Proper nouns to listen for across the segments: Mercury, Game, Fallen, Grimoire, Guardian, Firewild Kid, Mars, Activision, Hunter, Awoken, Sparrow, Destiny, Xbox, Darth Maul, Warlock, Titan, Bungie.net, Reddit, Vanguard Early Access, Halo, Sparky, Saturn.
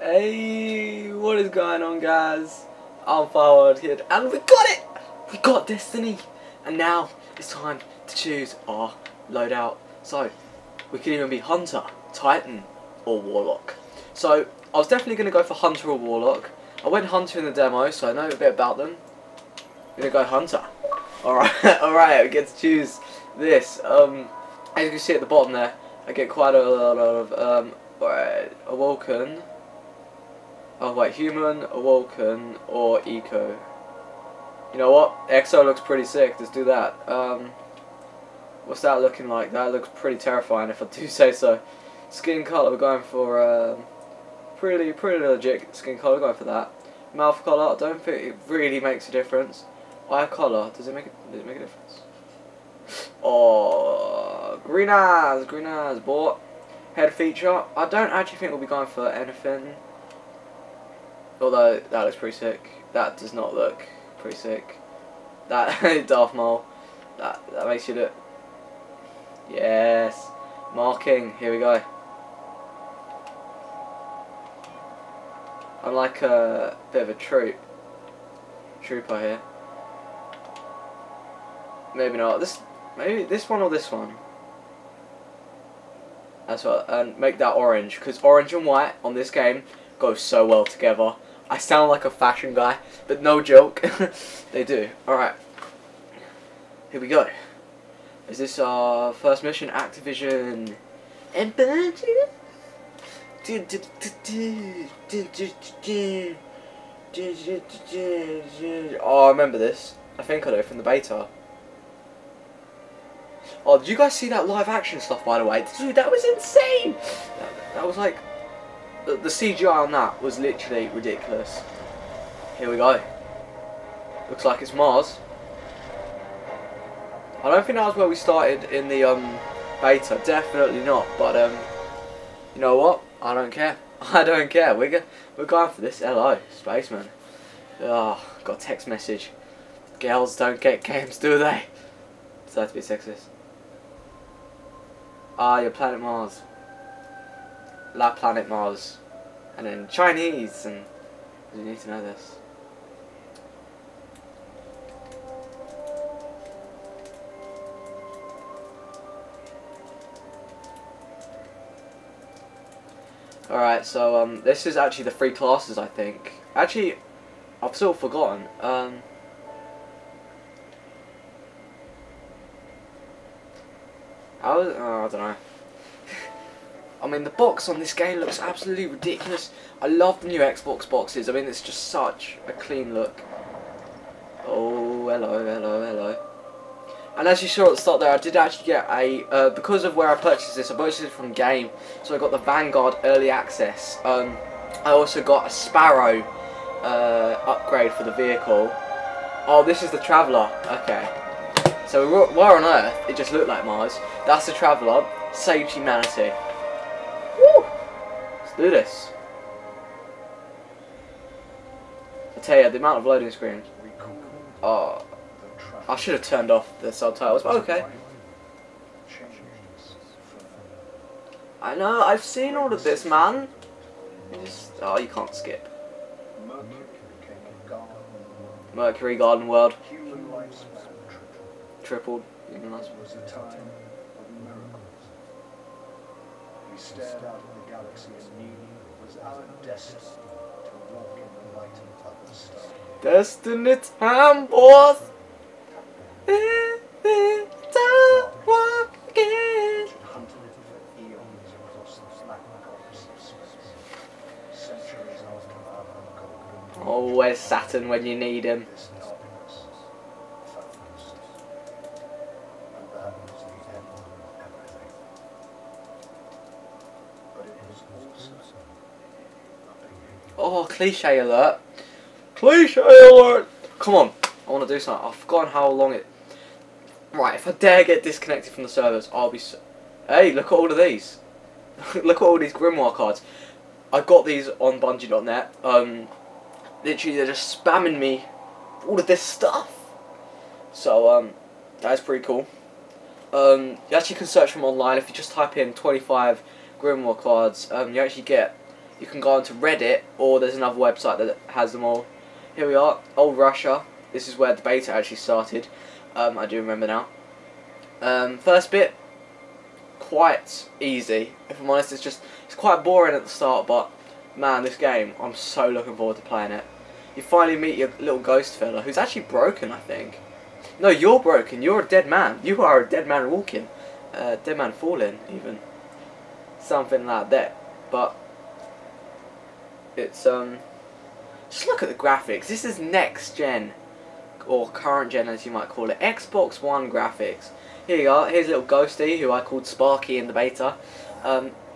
Hey, what is going on, guys? I'm Firewild Kid, and we got it! We got Destiny! And now it's time to choose our loadout. So, we could even be Hunter, Titan, or Warlock. So, I was definitely going to go for Hunter or Warlock. I went Hunter in the demo, so I know a bit about them. I'm going to go Hunter. Alright, alright, we get to choose this. As you can see at the bottom there, I get quite a lot of, Awoken. Oh wait, Human, Awoken, or Eco. You know what? Exo looks pretty sick, let's do that. What's that looking like? That looks pretty terrifying if I do say so. Skin colour, we're going for pretty legit skin colour, we're going for that. Mouth colour, I don't think it really makes a difference. Eye colour, does it make a difference? Oh, green eyes, bought. Head feature, I don't actually think we'll be going for anything. Although, that looks pretty sick. That does not look pretty sick. That, Darth Maul. That makes you look... Yes. Marking, here we go. I'm like a bit of a trooper here. Maybe not. Maybe this one or this one. That's what, and make that orange, because orange and white on this game go so well together. I sound like a fashion guy, but no joke, they do. Alright, here we go. Is this our first mission? Activision and Bungie. Oh, I remember this. I think I know from the beta. Oh, did you guys see that live action stuff, by the way? Dude, that was insane! That was like... The CGI on that was literally ridiculous. Here we go. Looks like it's Mars. I don't think that was where we started in the beta. Definitely not. But you know what? I don't care. I don't care. We're going for this. Hello, spaceman. Oh, got a text message. Girls don't get games, do they? It's like to be sexist. Ah, your planet Mars. La Planet Mars, and then Chinese, and you need to know this. Alright, so this is actually the free classes, I think. Actually, I've sort of forgotten. I don't know. I mean, the box on this game looks absolutely ridiculous. I love the new Xbox boxes. I mean, it's just such a clean look. Oh, hello, hello, hello. And as you saw at the start there, I did actually get a... because of where I purchased this, I purchased it from Game. So I got the Vanguard Early Access. I also got a Sparrow upgrade for the vehicle. Oh, this is the Traveler. Okay. So where on earth? It just looked like Mars. That's the Traveler. Saved humanity. Woo! Let's do this. I tell you, the amount of loading screens. Oh, I should have turned off the subtitles, but okay. I know, I've seen all of this, man. Oh, you can't skip. Mercury, Garden World. Tripled. Human life was a time of miracles. We stared out at the galaxy and knew it was our destiny to walk in the light of the stars. Destiny time, boys! Time walk again! Hunted for eons across the black gulfs of space. Centuries after our Vanguard. Always Saturn when you need him. Oh, cliche alert. Cliche alert! Come on, I want to do something. I've forgotten how long it... Right, if I dare get disconnected from the servers, I'll be so... Hey, look at all of these. Look at all these Grimoire cards. I got these on Bungie.net. Literally, they're just spamming me all of this stuff. So, that's pretty cool. You actually can search them online. If you just type in 25 Grimoire cards, you actually get you can go onto Reddit, or there's another website that has them all. Here we are, Old Russia. This is where the beta actually started. I do remember now. First bit, quite easy. If I'm honest, it's quite boring at the start, but man, this game, I'm so looking forward to playing it. You finally meet your little ghost fella, who's actually broken, I think. No, you're broken. You're a dead man. You are a dead man walking. Dead man falling, even. Something like that. But it's, just look at the graphics. This is next gen, or current gen as you might call it. Xbox One graphics. Here you are. Here's little ghosty who I called Sparky in the beta.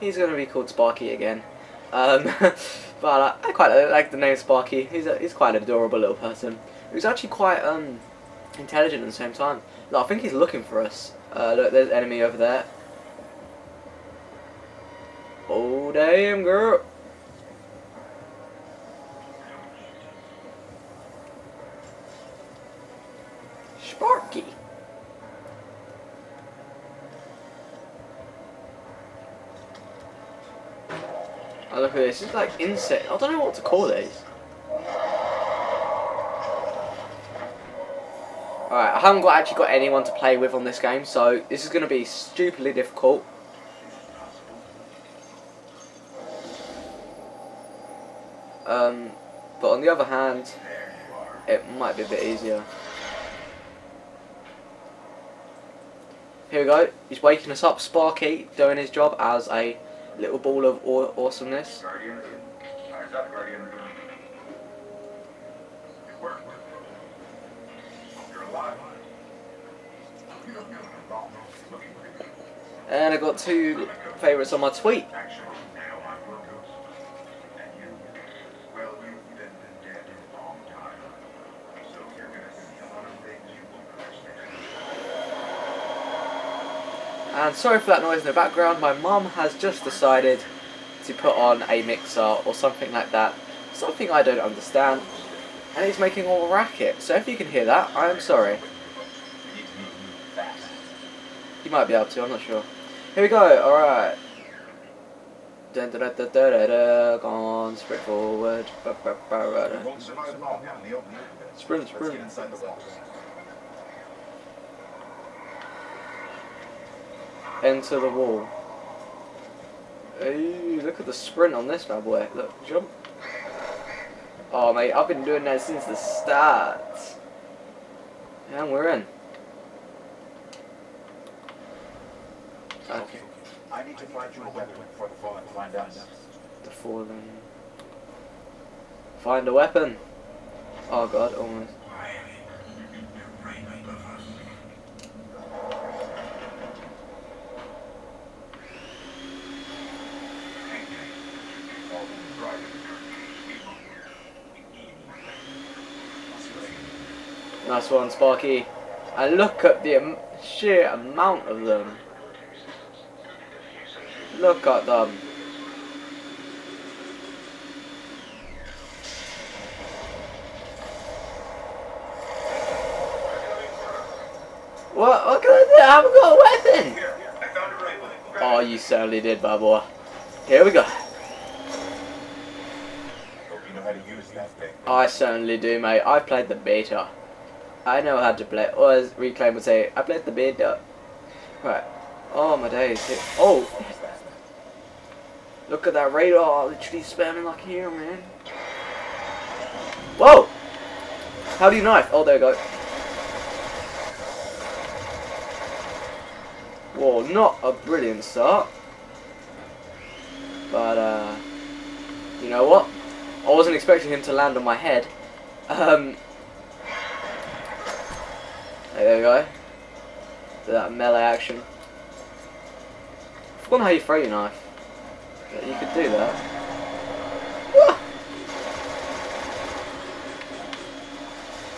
He's going to be called Sparky again. But I quite like the name Sparky. He's quite an adorable little person. He's actually quite intelligent at the same time. Look, I think he's looking for us. Look, there's an enemy over there. Oh damn, girl. Sparky. Oh, look at this. It's like insect. I don't know what to call these. Alright, I haven't actually got anyone to play with on this game, so this is going to be stupidly difficult. But on the other hand, it might be a bit easier. Here we go. He's waking us up. Sparky doing his job as a little ball of awesomeness. Guardian. Up, Guardian. It worked. You're alive. And I got two favourites on my tweet. And sorry for that noise in the background, my mum has just decided to put on a mixer or something like that. Something I don't understand. And it's making all a racket. So if you can hear that, I am sorry. You might be able to, I'm not sure. Here we go, alright. Gone, sprint forward. Sprint, sprint. Enter the wall. Ooh, look at the sprint on this bad boy. Look, jump. Oh mate, I've been doing that since the start. And we're in. Okay. I need to find you a weapon for the Fallen. Find us. The Fallen. Find a weapon. Oh god, almost. Nice one, Sparky. And look at the sheer amount of them. Look at them. What can I do? I haven't got a weapon! Here, I found a rifle. Oh, you certainly did, my boy. Here we go. Hope you know how to use that thing. I certainly do, mate. I played the beta. I know how to play, or as Reclaim would say, I played the beta. Right. Oh my days. Oh! Look at that radar, literally spamming like here, man. Whoa! How do you knife? Oh, there we go. Whoa, not a brilliant start. But, you know what? I wasn't expecting him to land on my head. Hey, there we go. Do that melee action. I forgot how you throw your knife. But you could do that. Whoa.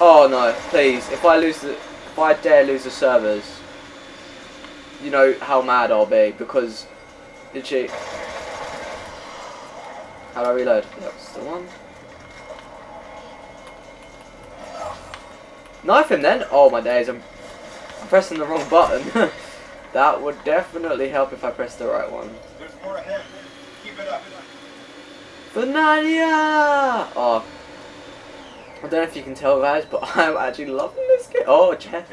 Oh no, please. If I dare lose the servers, you know how mad I'll be because literally. How do I reload? That's the one. Knife him then? Oh my days, I'm pressing the wrong button. That would definitely help if I pressed the right one. There's more ahead. Keep it up. Banania! Oh, I don't know if you can tell, guys, but I'm actually loving this game. Oh, chest.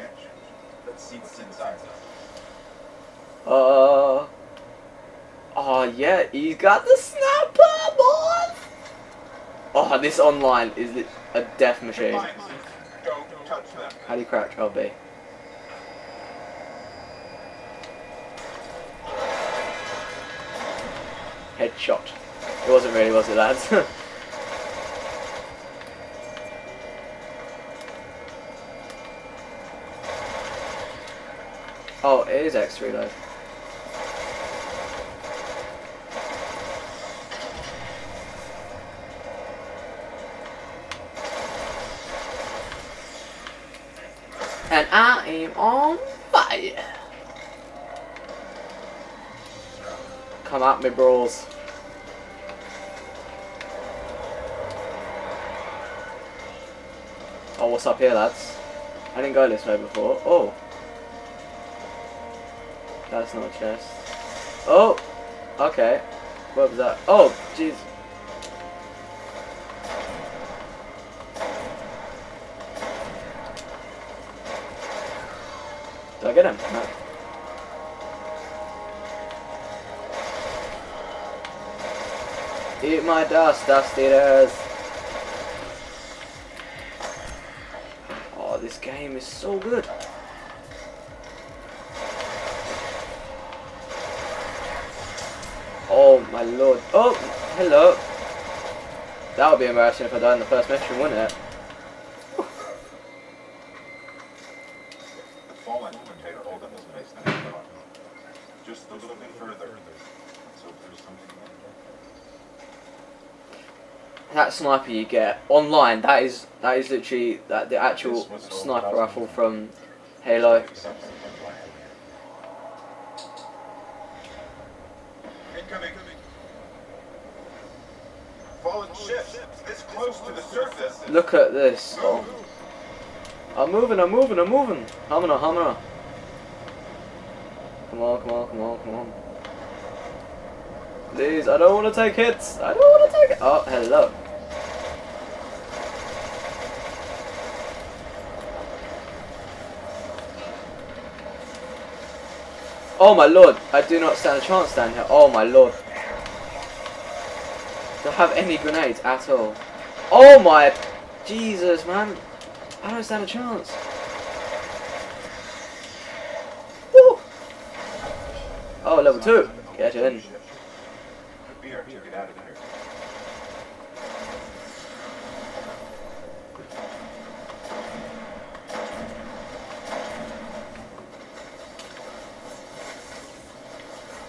Oh yeah, he's got the snapper, boy. Oh, this online is a death machine. How do you crouch? LB. Headshot. It wasn't really, was it, lads? Oh, it is X3 though. And I am on fire. Come at me, bros. Oh, what's up here, lads? I didn't go this way before. Oh. That's not a chest. Oh! Okay. What was that? Oh, jeez. Did I get him? No. Eat my dust, dust eaters. Oh, this game is so good. Oh my lord. Oh, hello. That would be embarrassing if I died in the first mission, wouldn't it? Just a little bit further. That sniper you get online, that is literally the actual sniper rifle from Halo. Look at this. Oh. I'm moving. Hammer on. Come on. Please, I don't want to take hits. Oh, hello. Oh my lord, I do not stand a chance down here. Oh my lord. Don't have any grenades at all. Oh my... Jesus, man. I don't stand a chance. Woo. Oh, level 2. Get in.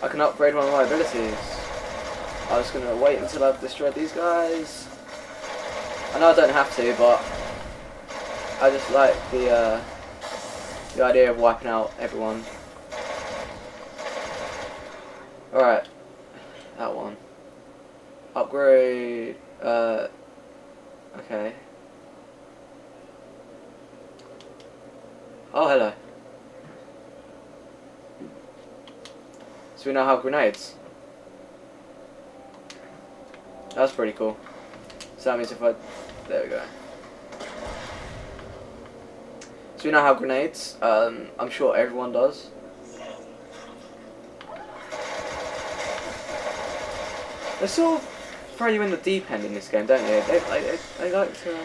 I can upgrade one of my abilities. I'm just going to wait until I've destroyed these guys. I know I don't have to, but I just like the idea of wiping out everyone. Alright, that one. Upgrade, okay. Oh, hello. So we now have grenades. That's pretty cool. So that means if I... There we go. So we now have grenades. I'm sure everyone does. They sort of throw you in the deep end in this game, don't they? They like to...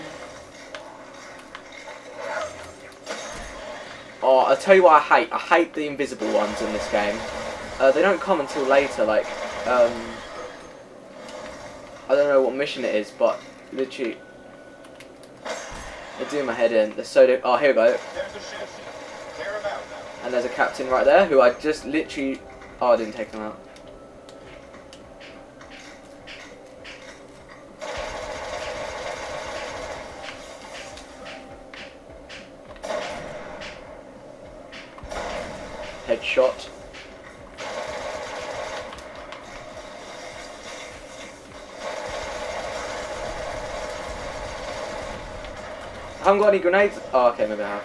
Oh, I'll tell you what I hate. I hate the invisible ones in this game. They don't come until later, like... I don't know what mission it is, but literally... They're doing my head in. They're so... Oh, here we go. And there's a captain right there who I just literally... Oh, I didn't take him out. Headshot. I haven't got any grenades. Oh, okay, maybe I have.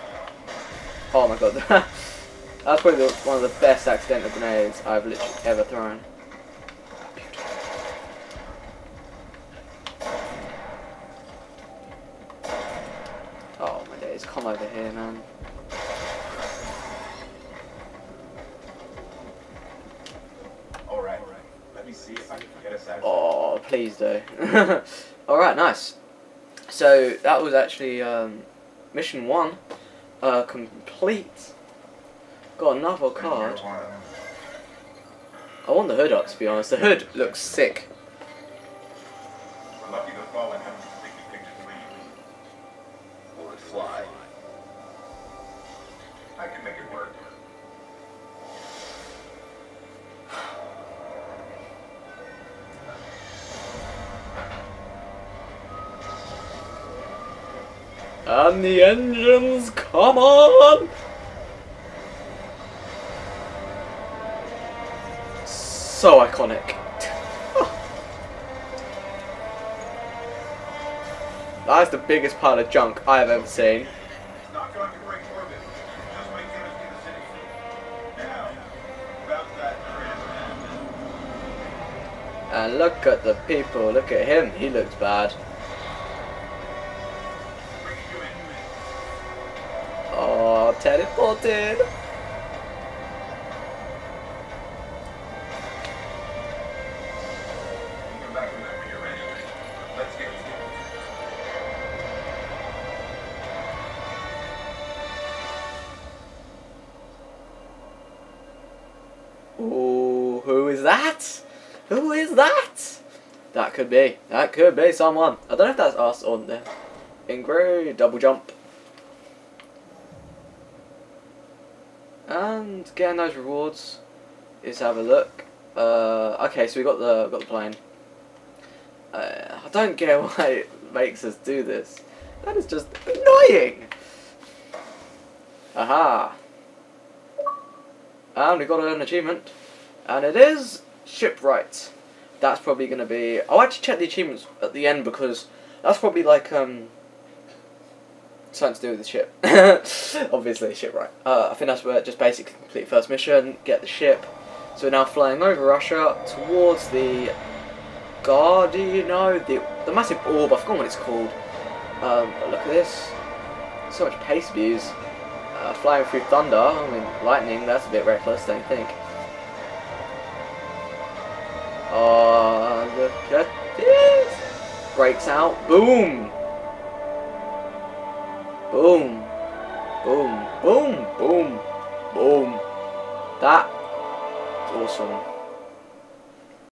Oh my god. That's probably one of the best accidental grenades I've literally ever thrown. it's come over here, man. Alright, let me see if I can get us out. Oh, please do. Alright, nice. So, that was actually mission one. Complete. Got another card. I want the hood up, to be honest. The hood looks sick. We're lucky the Fallen haven't taken pictures of me. Will it fly? I can make it work. And the engines, come on! So iconic. That's the biggest pile of junk I have ever seen. It's not going to break orbit. Just wait till it's in the city. Now, about that trip. And look at the people. Look at him. He looks bad. Oh, teleported. Oh, who is that? Who is that? That could be someone. I don't know if that's us or them. Ingrid, double jump. And getting those rewards is have a look. Okay, so we got the plane. I don't get why it makes us do this. That is just annoying. Aha. And we got an achievement, and it is shipwright. That's probably going to be. I'll actually check the achievements at the end because that's probably like something to do with the ship. Obviously, shipwright. I think that's where just basically complete first mission, get the ship. So we're now flying over Russia towards the Guardian, you know, the massive orb. I've forgotten what it's called. But look at this. So much pace views. Flying through thunder, I mean lightning, that's a bit reckless, don't think. Oh, look at this! Breaks out, boom! Boom! Boom! Boom! Boom! Boom! That... awesome.